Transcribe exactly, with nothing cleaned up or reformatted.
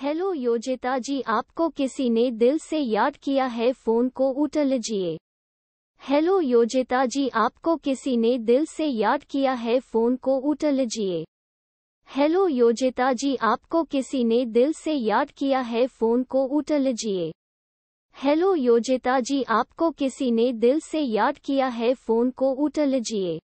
Hello योजिता जी, आपको किसी ने दिल से याद किया है, फोन को उठा लीजिए। हेलो योजिता जी, आपको किसी ने दिल से याद किया है, फोन को उठा लीजिए। हेलो योजिता जी, आपको किसी ने दिल से याद किया है, फोन को उठा लीजिए। हेलो योजिता जी, आपको किसी ने दिल से याद किया है, फोन को उठा लीजिए।